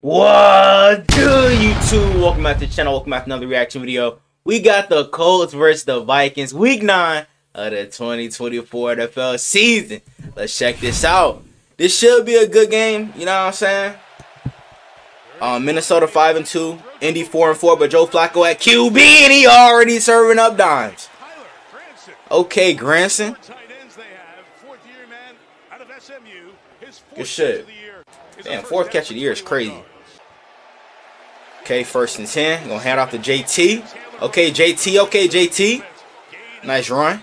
What do you two? Welcome back to the channel. Welcome back to another reaction video. We got the Colts versus the Vikings, week 9 of the 2024 NFL season. Let's check this out. This should be a good game, you know what I'm saying? Minnesota 5-2, Indy 4-4, but Joe Flacco at QB and he already serving up dimes. Okay, Granson. Good shit. Damn, fourth catch of the year is crazy. Okay, 1st and 10. Gonna hand off to JT. Okay, JT. Okay, JT. Nice run.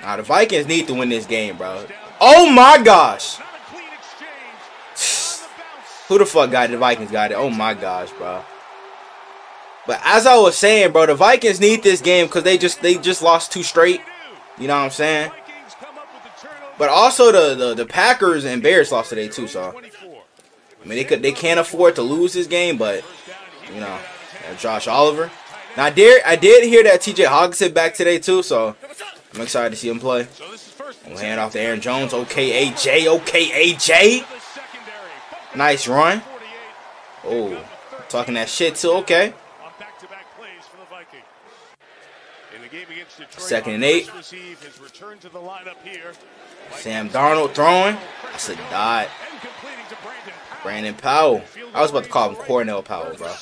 Now, the Vikings need to win this game, bro. Oh, my gosh. Who the fuck got it? The Vikings got it. Oh, my gosh, bro. But as I was saying, bro, the Vikings need this game because they just lost 2 straight. You know what I'm saying? But also the Packers and Bears lost today too, so I mean they can't afford to lose this game, but you know, Josh Oliver. Now I did hear that TJ Hockenson back today too, so I'm excited to see him play. We'll hand off to Aaron Jones. Okay, AJ. Okay, AJ. Nice run. Oh, talking that shit too. Okay. 2nd and 8. Sam Darnold throwing. That's a dot. Brandon Powell. I was about to call him Cornell Powell, bro.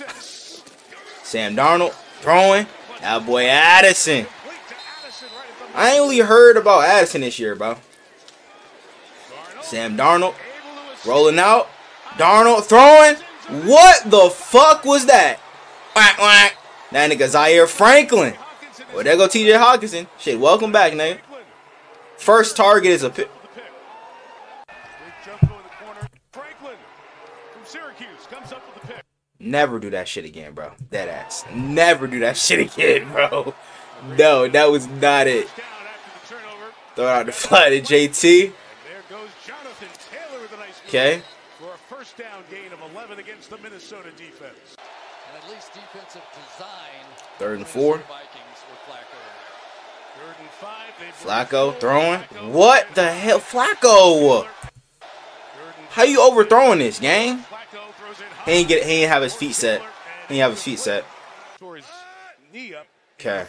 Sam Darnold throwing. That boy Addison. I ain't really heard about Addison this year, bro. Sam Darnold rolling out. Darnold throwing. What the fuck was that? That nigga Zaire Franklin. Well, there go TJ Hockenson. Shit, welcome back, nigga. First target is a pick. Never do that shit again, bro. That ass. Never do that shit again, bro. No, that was not it. Throw it out the fly to JT. Okay. For a first down gain of 11 against the Minnesota defense. At least defensive design. 3rd and 4. Flacco throwing. What the hell? Flacco. How you overthrowing this, gang? He ain't have his feet set. He ain't have his feet set. Okay.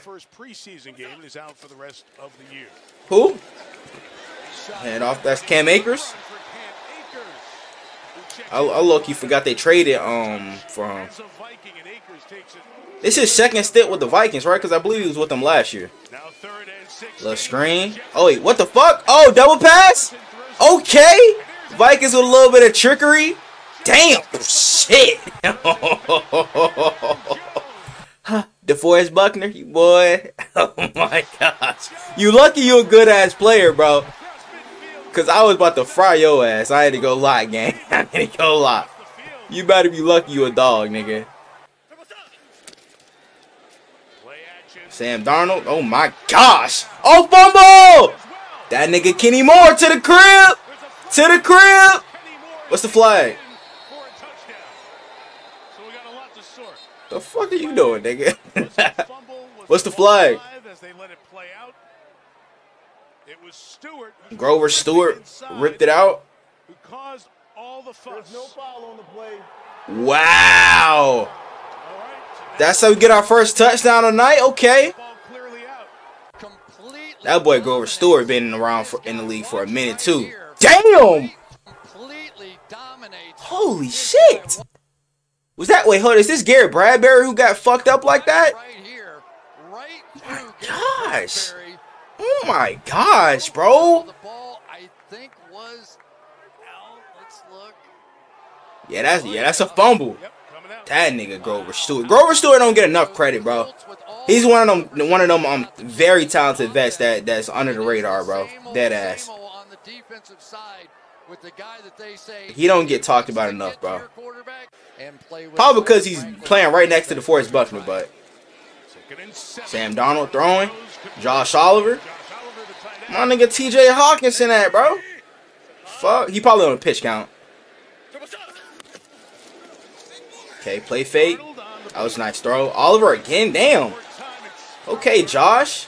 Who? Hand off. That's Cam Akers. I low-key forgot they traded for him. This is his 2nd stint with the Vikings, right? Because I believe he was with them last year. Little screen. Oh, wait. What the fuck? Oh, double pass? Okay. Vikings with a little bit of trickery. Damn. Shit. DeForest Buckner, you boy. Oh, my gosh. You lucky you a good-ass player, bro. Because I was about to fry your ass. I had to go lie, gang. I had to go lie. You better be lucky you a dog, nigga. Sam Darnold. Oh, my gosh. Oh, fumble. That nigga Kenny Moore to the crib. To the crib. What's the flag? The fuck are you doing, nigga? What's the flag? It was Stewart. Grover Stewart ripped it out. Who caused all the fuss. No foul on the play. Wow. Right. That's how we get our first touchdown tonight. Okay. That boy Grover Stewart been around in the league for a minute too. Damn. Holy shit. Was that? Wait, hold on. Is this Garrett Bradbury who got fucked up like that? My gosh. Oh my gosh, bro. Yeah, that's a fumble. That nigga Grover Stewart. Grover Stewart don't get enough credit, bro. He's one of them very talented vets that's under the radar, bro. Dead ass. He don't get talked about enough, bro. Probably because he's playing right next to DeForest Buckner, but Sam Darnold throwing. Josh Oliver. My nigga TJ Hockenson at, bro. Fuck. He probably on a pitch count. Okay, play fake. That was a nice throw. Oliver again. Damn. Okay, Josh.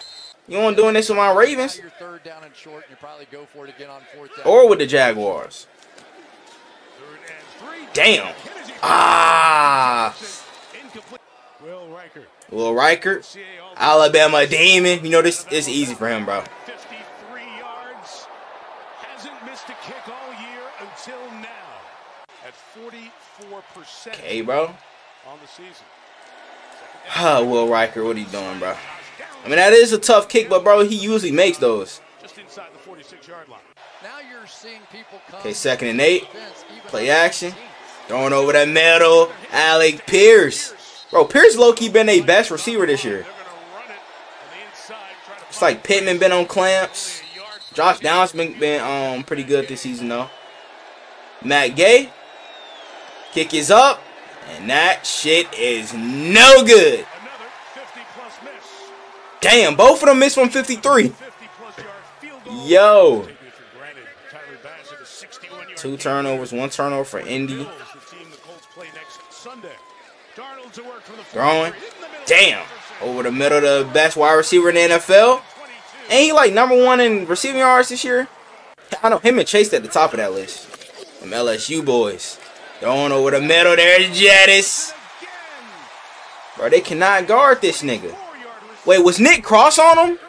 You want doing this with my Ravens? down and short, and you probably go for it again on fourth down. Or with the Jaguars. Damn. Ah. Will Reichard. Alabama Demon. You know, this is easy for him, bro. 53 yards. Hasn't missed a kick all year until now. At 44%. Okay, bro. On the season. Oh, Will Reichard, what are you doing, bro? I mean, that is a tough kick, but, bro, he usually makes those. Just inside the 46-yard line. Now you're seeing people come. Okay, 2nd and 8. Play action. Throwing over that middle. Alec Pierce. Bro, Pierce low-key been their best receiver this year. It's like Pittman been on clamps. Josh Downs been pretty good this season, though. Matt Gay. Kick is up. And that shit is no good. Damn, both of them missed from 53. Yo. 2 turnovers, 1 turnover for Indy. Throwing. Damn. Over the middle of the best wide receiver in the NFL. Ain't he like #1 in receiving yards this year? I know him and Chase at the top of that list. Them LSU boys. Throwing over the middle. There's Jettis. Bro, they cannot guard this nigga. Wait, was Nick Cross on him?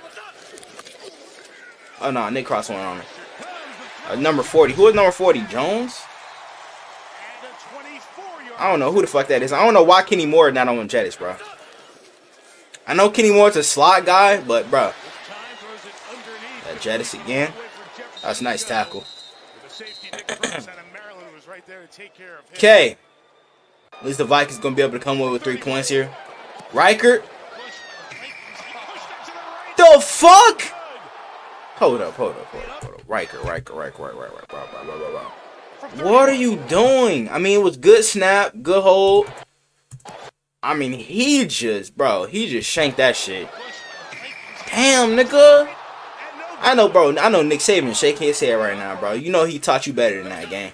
Oh, no, Nick Cross went on him. Number 40. Who is number 40? Jones? I don't know who the fuck that is. I don't know why Kenny Moore is not on Jettis, bro. I know Kenny Moore's a slot guy, but, bro. That Jettis again. That's a nice tackle. Okay. At least the Vikings going to be able to come away with 3 points here. Reichard. The fuck? Hold up. Reichard. What are you doing? I mean, it was good snap, good hold. I mean, he just shanked that shit. Damn, nigga. I know, bro. I know Nick Saban shaking his head right now, bro. You know he taught you better than that game.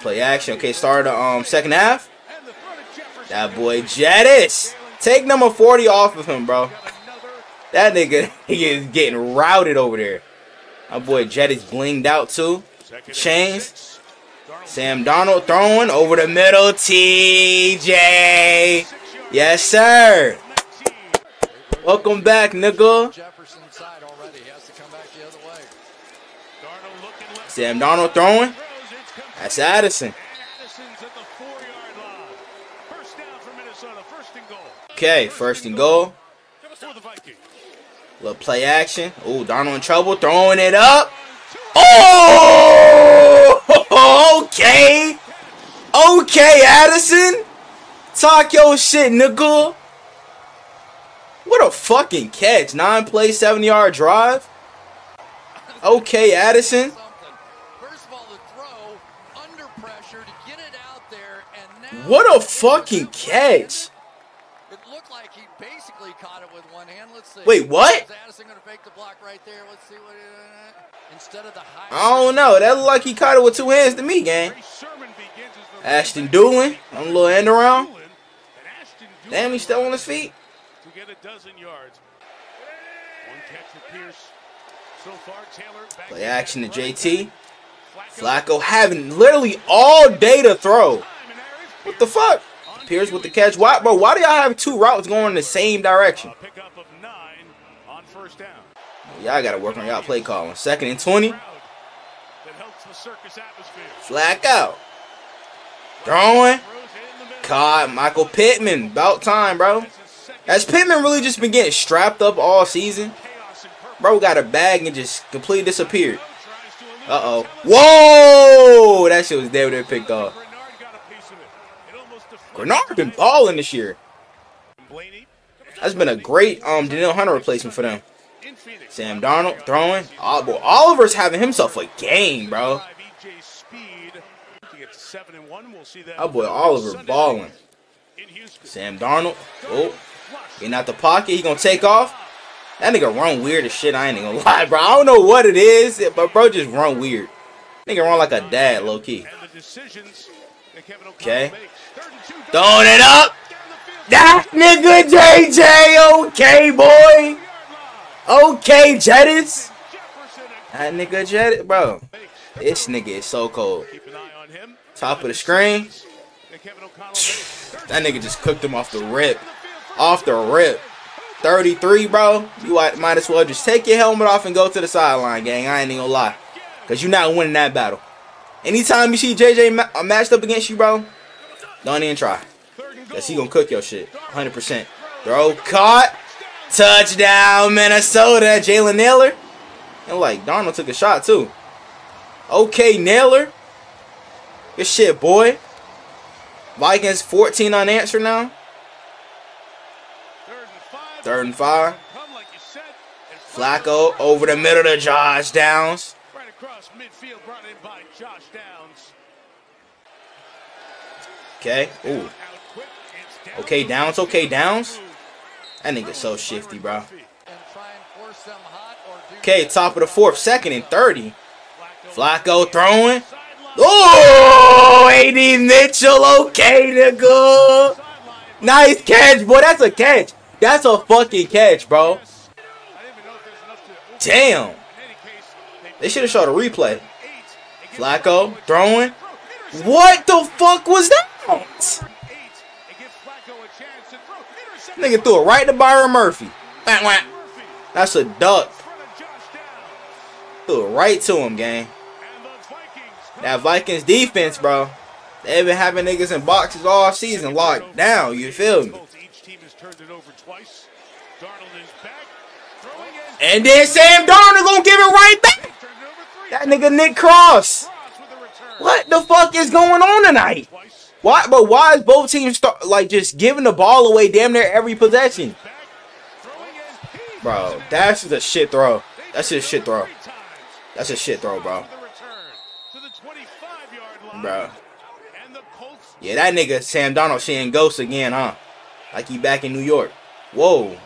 Play action. Okay, start the 2nd half. That boy Jettis. Take number 40 off of him, bro. That nigga, he is getting routed over there. My boy Jettis blinged out too. Chains. Sam Darnold throwing over the middle. TJ. Yes, sir. Welcome back, nigga. Sam Darnold throwing. That's Addison. Okay, 1st and goal. Little play action. Oh, Darnold in trouble. Throwing it up. Oh! Okay. Okay, Addison. Talk your shit, nigga. What a fucking catch. 9-play, 7-yard drive. Okay, Addison. What a fucking catch. Wait, what? I don't know. That looked like he caught it with 2 hands to me, gang. Ashton Doolin on a little end around. Damn, he's still on his feet. Play action to JT. Flacco having literally all day to throw. What the fuck? Pierce with the catch. Why, bro? Why do y'all have 2 routes going in the same direction? Y'all gotta work on y'all play calling. 2nd and 20. Flacco. Throwing. God, Michael Pittman. About time, bro. Has Pittman really just been getting strapped up all season? Bro got a bag and just completely disappeared. Uh-oh. Whoa! That shit was damn near picked off. Greenard been balling this year. That's been a great Danielle Hunter replacement for them. Sam Darnold throwing. Oh, boy. Oliver's having himself a game, bro. Oh boy, Oliver balling. Sam Darnold. Oh, getting out the pocket. He gonna take off. That nigga run weird as shit. I ain't gonna lie, bro. I don't know what it is, but bro just run weird. Nigga run like a dad, low key. Okay. Throwing it up. That nigga JJ. Okay, boy. Okay, Jettis. That nigga Jettis, bro. This nigga is so cold. Top of the screen. That nigga just cooked him off the rip. Off the rip. 33, bro. You might as well just take your helmet off and go to the sideline, gang. I ain't even gonna lie. Because you're not winning that battle. Anytime you see JJ matched up against you, bro, don't even try. Because he gonna cook your shit. 100%. Throw caught. Touchdown, Minnesota. Jalen Naylor. And, like, Darnold took a shot, too. Okay, Naylor. Good shit, boy. Vikings 14 unanswered now. Third and 5. Flacco over the middle to Josh Downs. Right across midfield, brought in by Josh Downs. Okay. Ooh. Okay, Downs. Okay, Downs. That nigga's so shifty, bro. Okay, top of the 4th. 2nd and 30. Flacco throwing. Oh, AD Mitchell. Okay, nigga. Nice catch, boy. That's a catch. That's a fucking catch, bro. Damn. They should have showed a replay. Flacco throwing. What the fuck was that? Nigga threw it right to Byron Murphy. That's a duck. Threw it right to him, gang. That Vikings defense, bro. They've been having niggas in boxes all season locked down. You feel me? And then Sam Darnold gonna give it right back. That nigga Nick Cross. What the fuck is going on tonight? Why? But why is both teams just giving the ball away damn near every possession? Bro, that's just a shit throw. That's just a shit throw. That's a shit throw, bro. Bro. Yeah, that nigga Sam Darnold seeing ghosts again, huh? Like he back in New York. Whoa.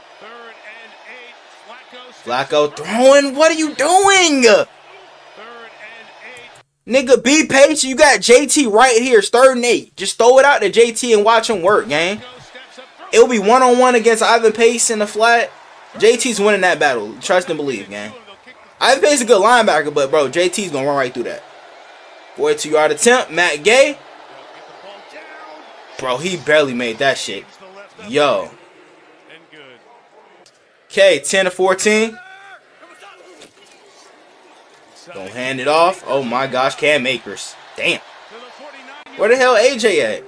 Flacco throwing. What are you doing? Nigga, be patient. You got JT right here. It's 3rd and 8. Just throw it out to JT and watch him work, gang. It'll be one-on-one against Ivan Pace in the flat. JT's winning that battle. Trust and believe, gang. Ivan Pace is a good linebacker, but, bro, JT's going to run right through that. 42-yard attempt. Matt Gay. Bro, he barely made that shit. Yo. Okay, 10 to 14. Don't hand it off. Oh my gosh, Cam Akers. Damn. Where the hell AJ at?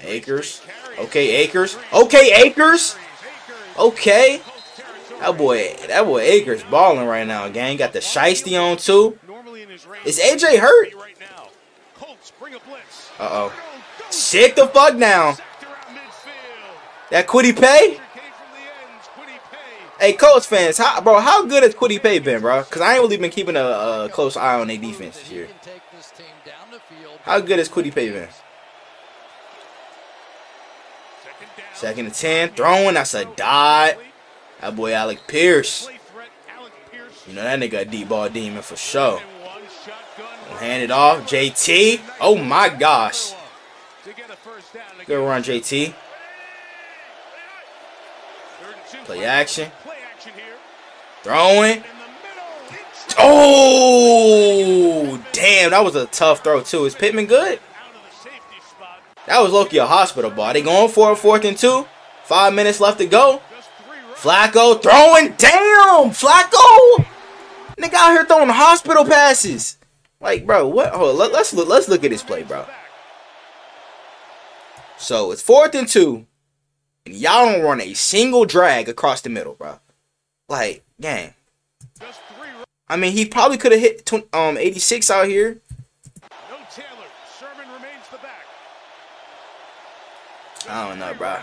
Akers. Okay, Akers. Okay, Akers. Okay. That boy Akers balling right now, gang. Got the shiesty on too. Is AJ hurt? Uh-oh. Sit the fuck down. That Kwity Paye? Hey, Colts fans, how good has Kwity Paye been, bro? Because I ain't really been keeping a close eye on their defense this year. How good has Kwity Paye been? 2nd and 10. Throwing. That's a dot. That boy Alec Pierce. You know, that nigga a deep ball demon for sure. We'll hand it off. JT. Oh, my gosh. Good run, JT. Play action. Throwing. Oh, damn. That was a tough throw, too. Is Pittman good? That was low-key a hospital ball. They going for a 4th and 2. 5 minutes left to go. Flacco throwing. Damn, Flacco. Nigga out here throwing hospital passes. Like, bro, what? Hold on, let's look at this play, bro. So, it's 4th and 2. And y'all don't run a single drag across the middle, bro. Like, gang. I mean, he probably could have hit 86 out here. No Taylor. Sermon remains the back. I don't know, bro.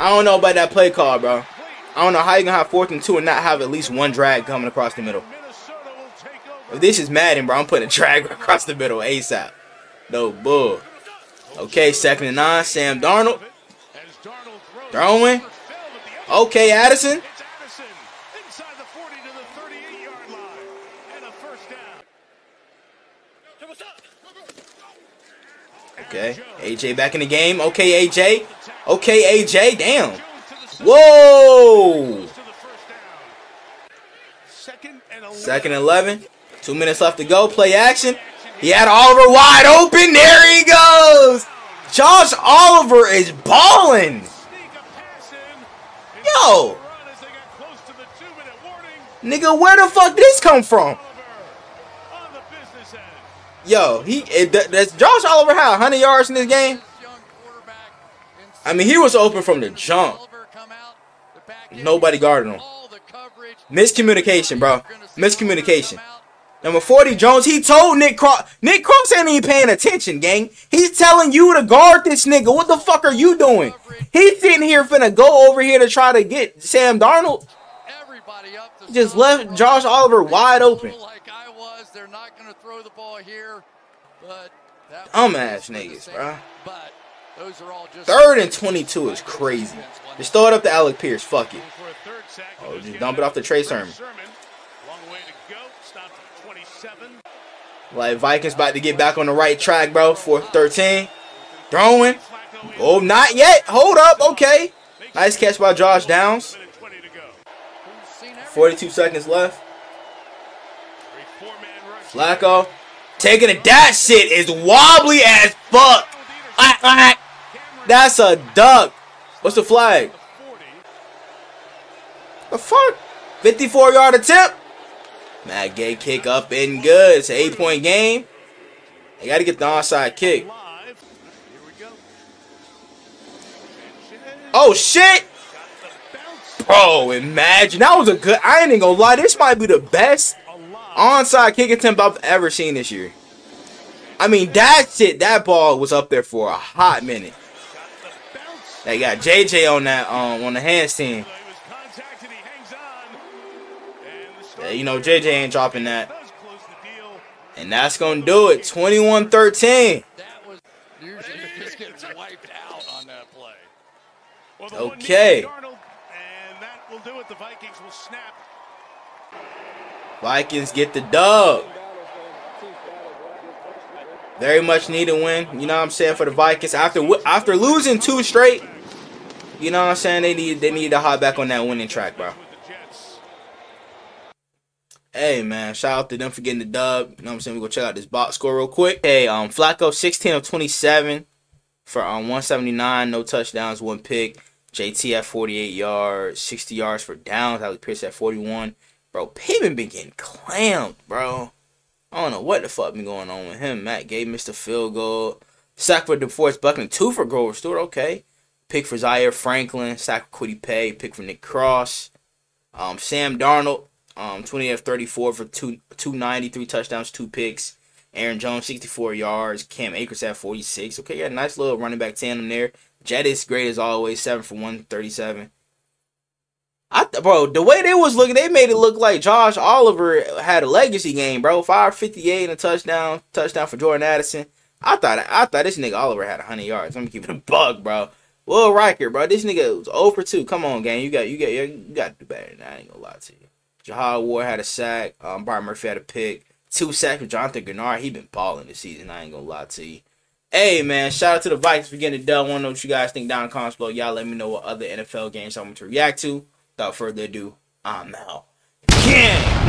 I don't know about that play call, bro. I don't know how you're going to have 4th and 2 and not have at least one drag coming across the middle. If this is Madden, bro, I'm putting a drag across the middle ASAP. No bull. Okay, 2nd and 9. Sam Darnold. Throwing. Okay, Addison. Inside the 40 to the 38-yard line. And a first down. Okay, AJ back in the game. Okay, AJ. Okay, AJ. Damn. Whoa. Second and 11. 2 minutes left to go. Play action. He had Oliver wide open. There he goes. Josh Oliver is balling. Yo. Nigga, where the fuck did this come from? Yo, does Josh Oliver have 100 yards in this game? I mean, he was open from the jump. Nobody guarded him. Miscommunication, bro. Miscommunication. Number 40, Jones, he told Nick Cross. Nick Cross ain't even paying attention, gang. He's telling you to guard this nigga. What the fuck are you doing? He's sitting here finna go over here to try to get Sam Darnold. Just left Josh Oliver wide open. They're not going to throw the ball here, but dumbass niggas, bro. But those are all just third and 22 is crazy. Just throw it up to Alec Pierce. Fuck it. Oh, just dump it off to Trey Sermon. Long way to go. Stopped at 27. Like Vikings about to get back on the right track, bro. 4th and 13. Throwing. Oh, not yet. Hold up. Okay. Nice catch by Josh Downs. 42 seconds left. Flacco taking a dash. Shit is wobbly as fuck. That's a duck. What's the flag? The fuck? 54-yard attempt. Matt Gay kick up and good. It's an 8-point game. They got to get the onside kick. Oh shit! Bro, imagine that was a good. I ain't even gonna lie. This might be the best onside kick attempt I've ever seen this year. I mean, that shit, that ball was up there for a hot minute. They got JJ on that on the handstand. Yeah, you know JJ ain't dropping that. And that's gonna do it. 21-13. Okay. And that will do it. The Vikings will snap. Vikings get the dub. Very much needed win, you know what I'm saying, for the Vikings. After losing 2 straight, you know what I'm saying, they need to hop back on that winning track, bro. Hey, man, shout out to them for getting the dub. You know what I'm saying, we're going to check out this box score real quick. Hey, Flacco, 16 of 27 for 179, no touchdowns, 1 pick. JT at 48 yards, 60 yards for Downs. Alec Pierce at 41. Bro, Pittman been getting clammed, bro. I don't know what the fuck been going on with him. Matt Gay missed a field goal. Sack for DeForest Buckner. 2 for Grover Stewart. Okay. Pick for Zaire Franklin. Sack for Kwity Paye. Pick for Nick Cross. Sam Darnold. 28 of 34 for 290. 3 touchdowns, 2 picks. Aaron Jones, 64 yards. Cam Akers at 46. Okay, yeah, nice little running back tandem there. Jet is great as always. 7 for 137. Bro, the way they was looking, they made it look like Josh Oliver had a legacy game, bro. 558 and a touchdown. Touchdown for Jordan Addison. I thought this nigga Oliver had 100 yards. Let me keep it a bug, bro. Will Reichard, bro. This nigga was 0 for 2. Come on, gang. You got to do better than that. I ain't gonna lie to you. Jahad Ward had a sack. Byron Murphy had a pick. 2 sacks for Jonathan Greenard. He been balling this season. I ain't gonna lie to you. Hey, man, shout out to the Vikings for getting it done. I want to know what you guys think down in the comments below. Y'all let me know what other NFL games I want to react to. Without further ado, I'm out. Yeah!